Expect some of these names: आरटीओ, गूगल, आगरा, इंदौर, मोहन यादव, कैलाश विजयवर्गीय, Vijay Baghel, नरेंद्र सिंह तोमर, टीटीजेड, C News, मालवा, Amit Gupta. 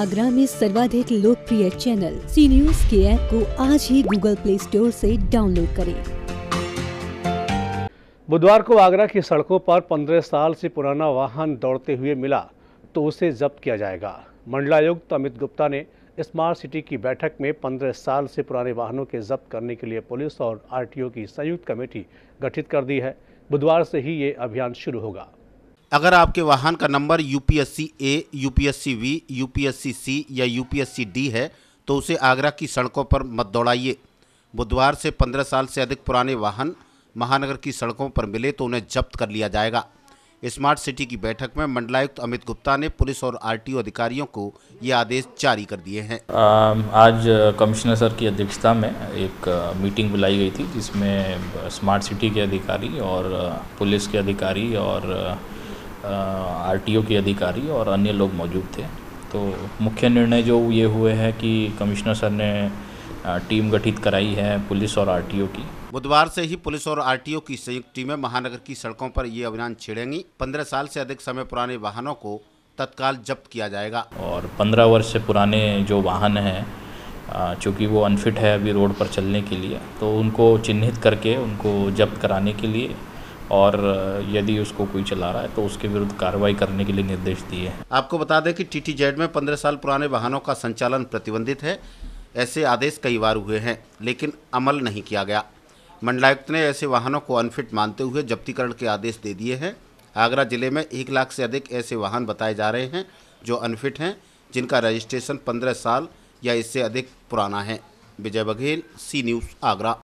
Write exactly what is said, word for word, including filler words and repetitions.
आगरा में सर्वाधिक लोकप्रिय चैनल सी न्यूज के ऐप को आज ही गूगल प्ले स्टोर से डाउनलोड करें। बुधवार को आगरा की सड़कों पर पंद्रह साल से पुराना वाहन दौड़ते हुए मिला तो उसे जब्त किया जाएगा। मंडलायुक्त अमित गुप्ता ने स्मार्ट सिटी की बैठक में पंद्रह साल से पुराने वाहनों के जब्त करने के लिए पुलिस और आरटीओ की संयुक्त कमेटी गठित कर दी है। बुधवार से ही ये अभियान शुरू होगा। अगर आपके वाहन का number UPSC A, UPSC V, UPSC C या यूपीएससी डी है तो उसे आगरा की सड़कों पर मत दौड़ाइए। बुधवार से पंद्रह साल से अधिक पुराने वाहन महानगर की सड़कों पर मिले तो उन्हें जब्त कर लिया जाएगा। स्मार्ट सिटी की बैठक में मंडलायुक्त अमित गुप्ता ने पुलिस और आरटीओ अधिकारियों को ये आदेश जारी कर दिए हैं। आज कमिश्नर सर की अध्यक्षता में एक मीटिंग बुलाई गई थी जिसमें स्मार्ट सिटी के अधिकारी और पुलिस के अधिकारी और आरटीओ के अधिकारी और अन्य लोग मौजूद थे। तो मुख्य निर्णय जो ये हुए हैं कि कमिश्नर सर ने टीम गठित कराई है पुलिस और आरटीओ की। बुधवार से ही पुलिस और आरटीओ की संयुक्त टीमें महानगर की सड़कों पर ये अभियान छेड़ेंगी। पंद्रह साल से अधिक समय पुराने वाहनों को तत्काल जब्त किया जाएगा और पंद्रह वर्ष से पुराने जो वाहन हैं चूँकि वो अनफिट है अभी रोड पर चलने के लिए तो उनको चिन्हित करके उनको जब्त कराने के लिए और यदि उसको कोई चला रहा है तो उसके विरुद्ध कार्रवाई करने के लिए निर्देश दिए हैं। आपको बता दें कि टीटीजेड में पंद्रह साल पुराने वाहनों का संचालन प्रतिबंधित है। ऐसे आदेश कई बार हुए हैं लेकिन अमल नहीं किया गया। मंडलायुक्त ने ऐसे वाहनों को अनफिट मानते हुए जब्तीकरण के आदेश दे दिए हैं। आगरा जिले में एक लाख से अधिक ऐसे वाहन बताए जा रहे हैं जो अनफिट हैं, जिनका रजिस्ट्रेशन पंद्रह साल या इससे अधिक पुराना है। Vijay Baghel, C news, आगरा।